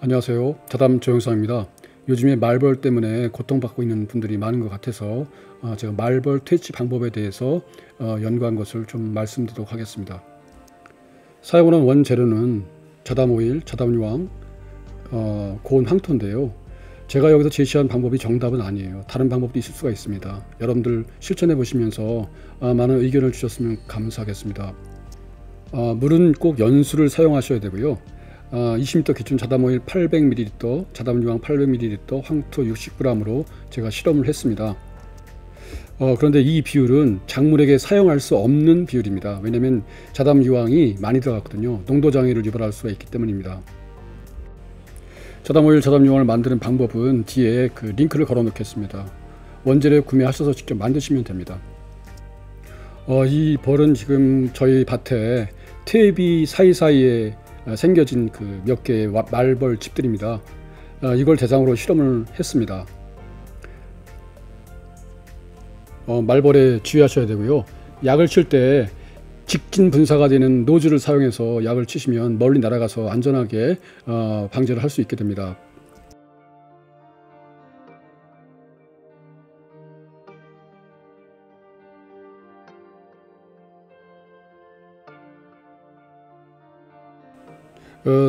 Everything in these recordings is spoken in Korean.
안녕하세요. 자담 조영상입니다. 요즘에 말벌 때문에 고통받고 있는 분들이 많은 것 같아서 제가 말벌 퇴치 방법에 대해서 연구한 것을 좀 말씀드리도록 하겠습니다. 사용하는 원재료는 자담오일, 자담유황, 고온 황토인데요. 제가 여기서 제시한 방법이 정답은 아니에요. 다른 방법도 있을 수가 있습니다. 여러분들 실천해 보시면서 많은 의견을 주셨으면 감사하겠습니다. 물은 꼭 연수를 사용하셔야 되고요. 20리터 기준 자담오일 800ml, 자담유황 800ml, 황토 60g으로 제가 실험을 했습니다. 그런데 이 비율은 작물에게 사용할 수 없는 비율입니다. 왜냐하면 자담유황이 많이 들어갔거든요. 농도장애를 유발할 수가 있기 때문입니다. 자담오일, 자담유황을 만드는 방법은 뒤에 그 링크를 걸어 놓겠습니다. 원재료 구매하셔서 직접 만드시면 됩니다. 이 벌은 지금 저희 밭에 퇴비 사이사이에 생겨진 그 몇 개의 말벌 집들입니다. 이걸 대상으로 실험을 했습니다. 말벌에 주의하셔야 되고요. 약을 칠 때 직진 분사가 되는 노즐을 사용해서 약을 치시면 멀리 날아가서 안전하게 방제를 할 수 있게 됩니다.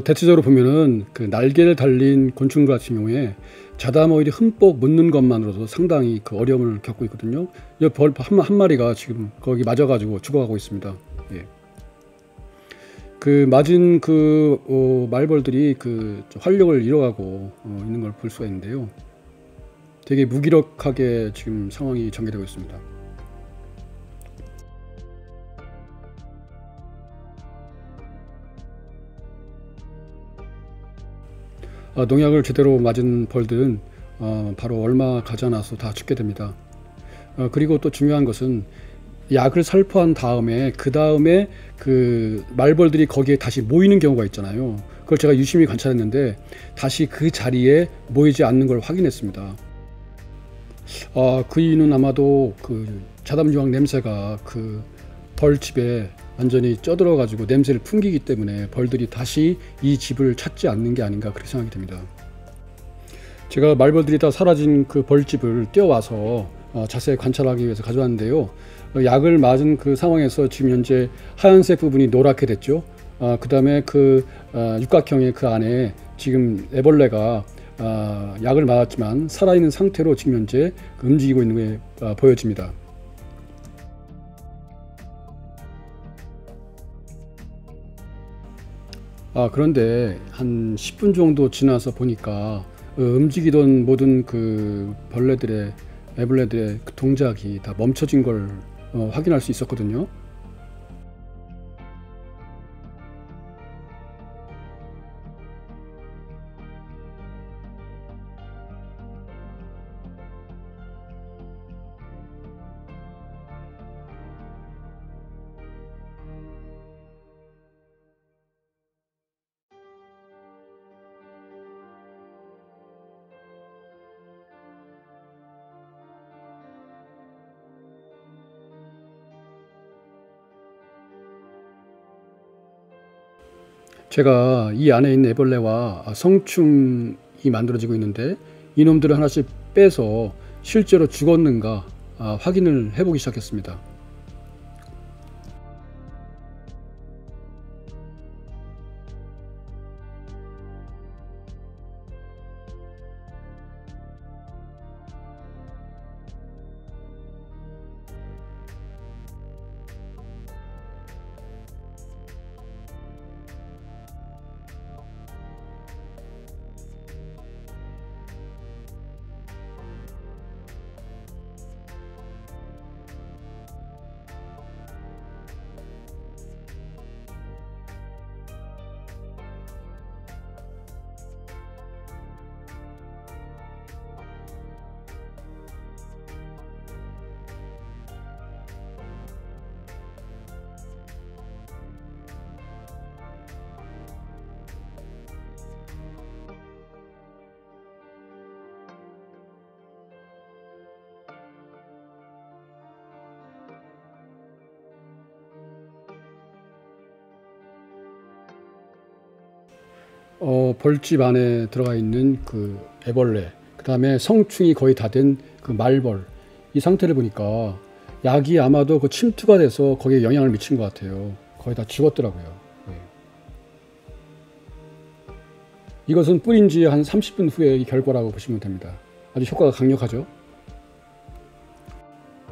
대체적으로 보면은 그 날개를 달린 곤충 같은 경우에 자담오일이 흠뻑 묻는 것만으로도 상당히 그 어려움을 겪고 있거든요. 이 벌 한 마리가 지금 거기 맞아가지고 죽어가고 있습니다. 예. 그 맞은 그 말벌들이 그 활력을 잃어가고 있는 걸 볼 수가 있는데요. 되게 무기력하게 지금 상황이 전개되고 있습니다. 농약을 제대로 맞은 벌들은 바로 얼마 가지 않아서 다 죽게 됩니다. 그리고 또 중요한 것은 약을 살포한 다음에 그 말벌들이 거기에 다시 모이는 경우가 있잖아요. 그걸 제가 유심히 관찰했는데 다시 그 자리에 모이지 않는 걸 확인했습니다. 그 이유는 아마도 그 자담유황 냄새가 그 벌집에 완전히 쪄들어 가지고 냄새를 풍기기 때문에 벌들이 다시 이 집을 찾지 않는 게 아닌가 그렇게 생각이 됩니다. 제가 말벌들이 다 사라진 그 벌집을 뛰어와서 자세히 관찰하기 위해서 가져왔는데요. 약을 맞은 그 상황에서 지금 현재 하얀색 부분이 노랗게 됐죠. 그 다음에 그 육각형의 그 안에 지금 애벌레가 약을 맞았지만 살아있는 상태로 지금 현재 움직이고 있는 게 보여집니다. 그런데 한 10분 정도 지나서 보니까 움직이던 모든 그 애벌레들의 그 동작이 다 멈춰진 걸 확인할 수 있었거든요. 제가 이 안에 있는 애벌레와 성충이 만들어지고 있는데 이놈들을 하나씩 빼서 실제로 죽었는가 확인을 해보기 시작했습니다. 벌집 안에 들어가 있는 그 애벌레, 그 다음에 성충이 거의 다 된 그 말벌, 이 상태를 보니까 약이 아마도 그 침투가 돼서 거기에 영향을 미친 것 같아요. 거의 다 죽었더라고요. 네. 이것은 뿌린 지 한 30분 후의 결과라고 보시면 됩니다. 아주 효과가 강력하죠.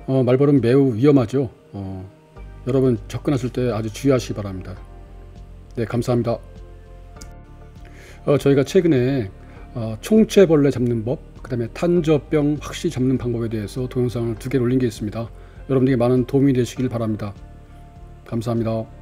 말벌은 매우 위험하죠. 여러분 접근하실 때 아주 주의하시기 바랍니다. 네, 감사합니다. 저희가 최근에 총채벌레 잡는 법, 그 다음에 탄저병 확실히 잡는 방법에 대해서 동영상을 2개 올린 게 있습니다. 여러분들에게 많은 도움이 되시길 바랍니다. 감사합니다.